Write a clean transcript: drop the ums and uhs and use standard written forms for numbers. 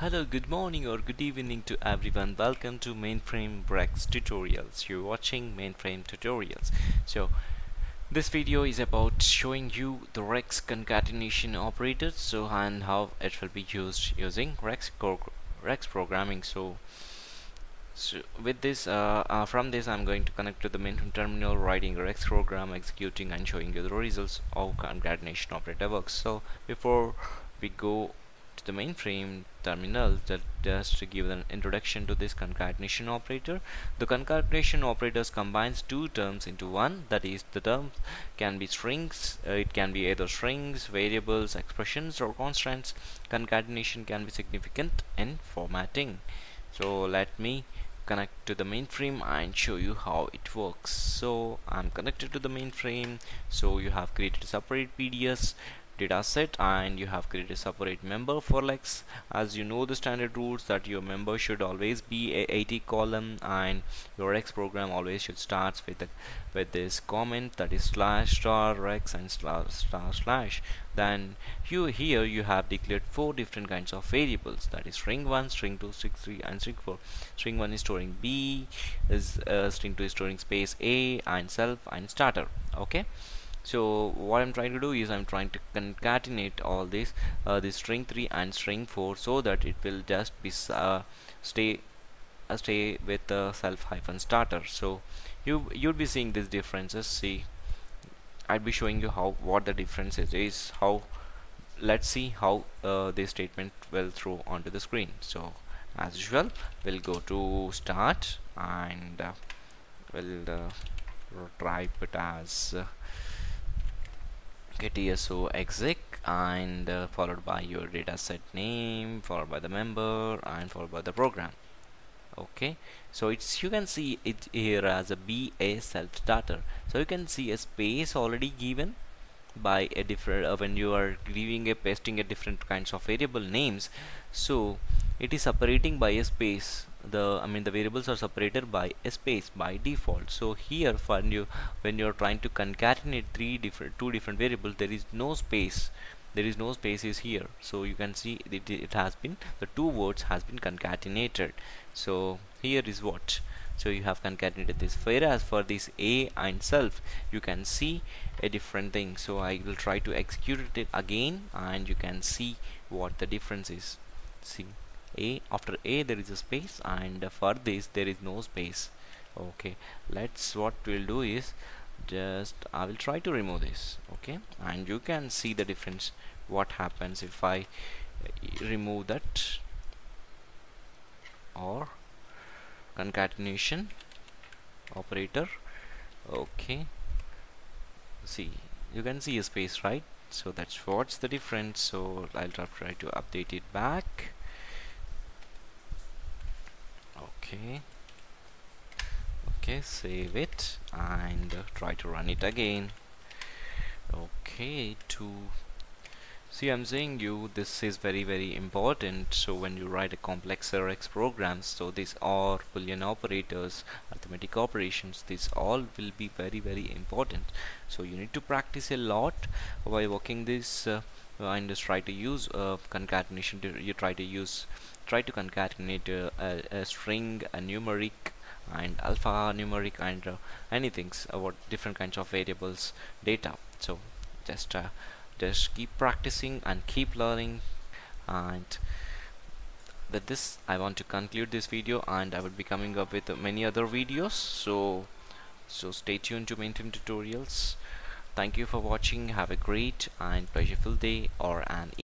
Hello, good morning or good evening to everyone. Welcome to Mainframe REXX tutorials. You're watching Mainframe tutorials. So this video is about showing you the REXX concatenation operators, so and how it will be used using REXX programming. So with this, from this I'm going to connect to the Mainframe terminal, writing a REXX program, executing and showing you the results of concatenation operator works. So before we go to the Mainframe terminal, that just to give an introduction to this concatenation operator. The concatenation operators combines two terms into one, that is the terms can be strings, it can be either strings, variables, expressions or constants. Concatenation can be significant in formatting. So let me connect to the Mainframe and show you how it works. So I'm connected to the Mainframe. So you have created a separate PDS dataset and you have created a separate member for REXX. As you know the standard rules that your member should always be a 80 column and your REXX program always should start with this comment, that is /*REXX and //. Then here you have declared four different kinds of variables, that is string 1, string 2, string 3 and string 4. String 1 is storing B, string 2 is storing space A and self and starter. Okay, so what I'm trying to do is I'm trying to concatenate all this this string 3 and string 4 so that it will just be stay with the self hyphen starter. So you'll be seeing these differences. See, I'll be showing you what the difference is. Let's see how this statement will throw onto the screen. So as usual, we'll go to start and we'll type it as KTSO exec and followed by your dataset name, followed by the member and followed by the program. Okay, so it's, you can see it here as a BA self starter. So you can see a space already given by a different when you are giving a pasting a different kinds of variable names. So it is separating by a space. I mean the variables are separated by a space by default. So here when you are trying to concatenate two different variables, there is no space, there is no spaces here. So you can see it has been, the two words has been concatenated. So here is what, so you have concatenated this. Whereas for this A and self, you can see a different thing. So I will try to execute it again and you can see what the difference is. See, A, after A there is a space and for this there is no space. Okay, what we'll do is just I will try to remove this. Okay, and you can see the difference what happens if I remove that or concatenation operator. Okay, see, you can see a space, right? So that's what's the difference. So I'll try to update it back. Okay, save it and try to run it again. Okay, see, I'm saying you this is very, very important. So when you write a complex REXX programs, so these are Boolean operators, arithmetic operations, these all will be very, very important. So you need to practice a lot by working this and just try to use concatenation. Try to concatenate a string, a numeric and alphanumeric and anything about different kinds of variables data. So just keep practicing and keep learning. And with this I want to conclude this video and I will be coming up with many other videos. So stay tuned to Mainframe tutorials. Thank you for watching. Have a great and pleasurable day or an evening.